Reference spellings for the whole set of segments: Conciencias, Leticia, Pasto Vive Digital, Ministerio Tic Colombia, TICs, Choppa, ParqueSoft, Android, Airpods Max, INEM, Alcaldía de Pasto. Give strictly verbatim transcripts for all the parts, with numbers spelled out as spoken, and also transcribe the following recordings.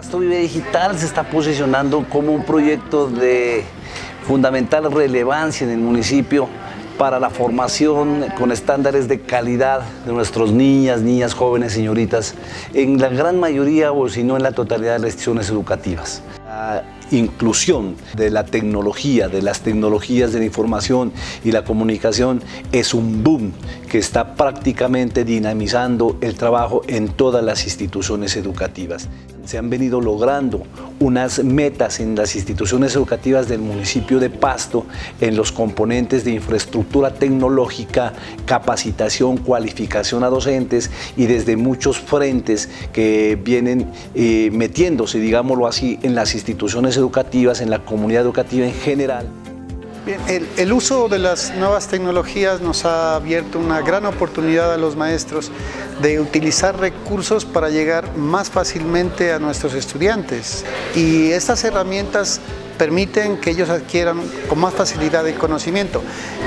Pasto Vive Digital se está posicionando como un proyecto de fundamental relevancia en el municipio para la formación con estándares de calidad de nuestros niñas, niñas, jóvenes, señoritas, en la gran mayoría o si no en la totalidad de las instituciones educativas. La inclusión de la tecnología, de las tecnologías de la información y la comunicación es un boom que está prácticamente dinamizando el trabajo en todas las instituciones educativas. Se han venido logrando unas metas en las instituciones educativas del municipio de Pasto en los componentes de infraestructura tecnológica, capacitación, cualificación a docentes y desde muchos frentes que vienen eh, metiéndose, digámoslo así, en las instituciones educativas, en la comunidad educativa en general. Bien, el, el uso de las nuevas tecnologías nos ha abierto una gran oportunidad a los maestros de utilizar recursos para llegar más fácilmente a nuestros estudiantes. Y estas herramientas permiten que ellos adquieran con más facilidad el conocimiento.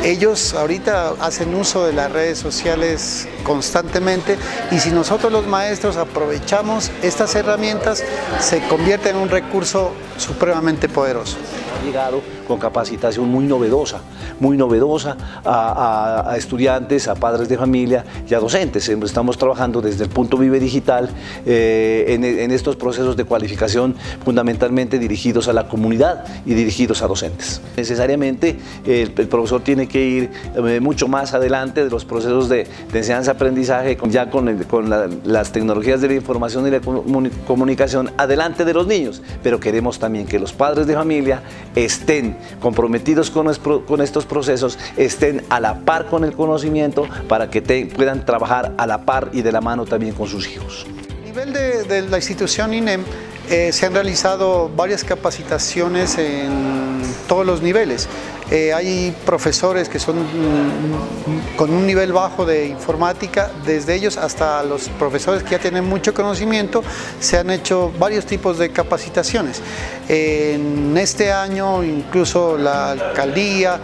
Ellos ahorita hacen uso de las redes sociales constantemente y si nosotros los maestros aprovechamos estas herramientas, se convierte en un recurso supremamente poderoso. Llegado con capacitación muy novedosa, muy novedosa a, a, a estudiantes, a padres de familia y a docentes. Estamos trabajando desde el punto Vive Digital eh, en, en estos procesos de cualificación fundamentalmente dirigidos a la comunidad y dirigidos a docentes. Necesariamente el, el profesor tiene que ir eh, mucho más adelante de los procesos de, de enseñanza-aprendizaje con, ya con, el, con la, las tecnologías de la información y la comun, comunicación adelante de los niños, pero queremos también que los padres de familia estén comprometidos con, los, con estos procesos, estén a la par con el conocimiento para que te, puedan trabajar a la par y de la mano también con sus hijos. A nivel de, de la institución I N E M eh, se han realizado varias capacitaciones en todos los niveles. Eh, hay profesores que son mm, con un nivel bajo de informática, desde ellos hasta los profesores que ya tienen mucho conocimiento, se han hecho varios tipos de capacitaciones. Eh, en este año incluso la Alcaldía,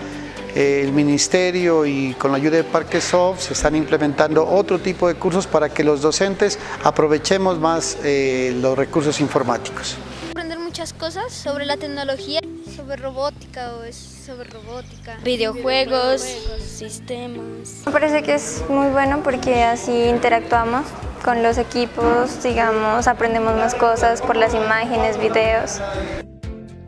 eh, el Ministerio y con la ayuda de ParqueSoft se están implementando otro tipo de cursos para que los docentes aprovechemos más eh, los recursos informáticos. Aprender muchas cosas sobre la tecnología. Sobre robótica o es sobre robótica. Videojuegos, Videojuegos, sistemas. Me parece que es muy bueno porque así interactuamos con los equipos, digamos, aprendemos más cosas por las imágenes, videos.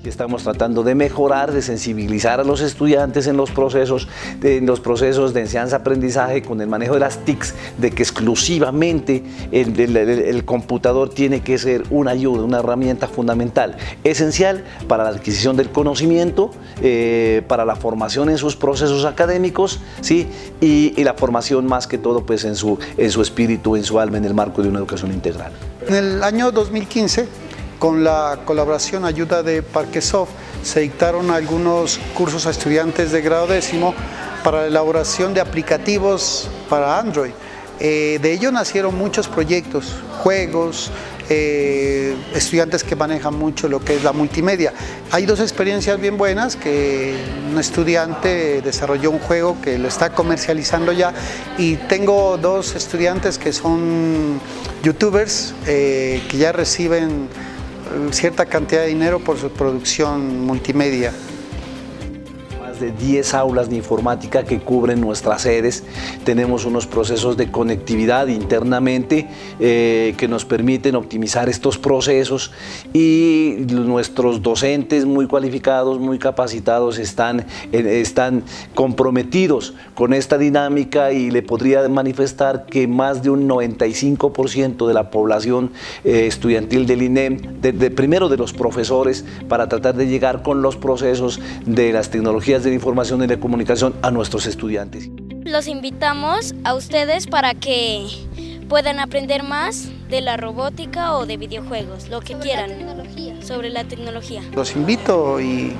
Estamos tratando de mejorar, de sensibilizar a los estudiantes en los procesos de, en los procesos de enseñanza-aprendizaje con el manejo de las T I Cs, de que exclusivamente el, el, el, el computador tiene que ser una ayuda, una herramienta fundamental, esencial para la adquisición del conocimiento, eh, para la formación en sus procesos académicos, ¿sí? y, y la formación más que todo pues, en, su, en su espíritu, en su alma, en el marco de una educación integral. En el año dos mil quince, con la colaboración ayuda de ParqueSoft se dictaron algunos cursos a estudiantes de grado décimo para la elaboración de aplicativos para Android. Eh, de ello nacieron muchos proyectos, juegos, eh, estudiantes que manejan mucho lo que es la multimedia. Hay dos experiencias bien buenas, que un estudiante desarrolló un juego que lo está comercializando ya y tengo dos estudiantes que son youtubers eh, que ya reciben cierta cantidad de dinero por su producción multimedia. De diez aulas de informática que cubren nuestras sedes. Tenemos unos procesos de conectividad internamente eh, que nos permiten optimizar estos procesos y nuestros docentes muy cualificados, muy capacitados están, eh, están comprometidos con esta dinámica y le podría manifestar que más de un noventa y cinco por ciento de la población eh, estudiantil del I N E M, de, de, primero de los profesores, para tratar de llegar con los procesos de las tecnologías de de información y de comunicación a nuestros estudiantes. Los invitamos a ustedes para que puedan aprender más de la robótica o de videojuegos, lo que quieran, sobre la tecnología. Los invito y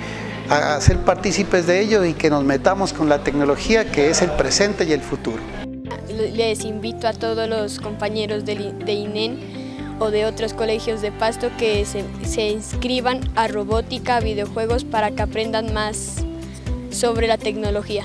a ser partícipes de ello y que nos metamos con la tecnología que es el presente y el futuro. Les invito a todos los compañeros de, de I N E M o de otros colegios de Pasto que se, se inscriban a robótica, a videojuegos para que aprendan más sobre la tecnología.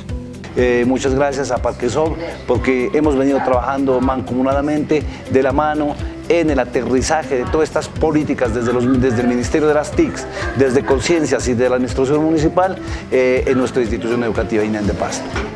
Eh, muchas gracias a ParqueSoft porque hemos venido trabajando mancomunadamente de la mano en el aterrizaje de todas estas políticas desde, los, desde el Ministerio de las T I Cs, desde Conciencias y de la Administración Municipal eh, en nuestra institución educativa INEM de Pasto.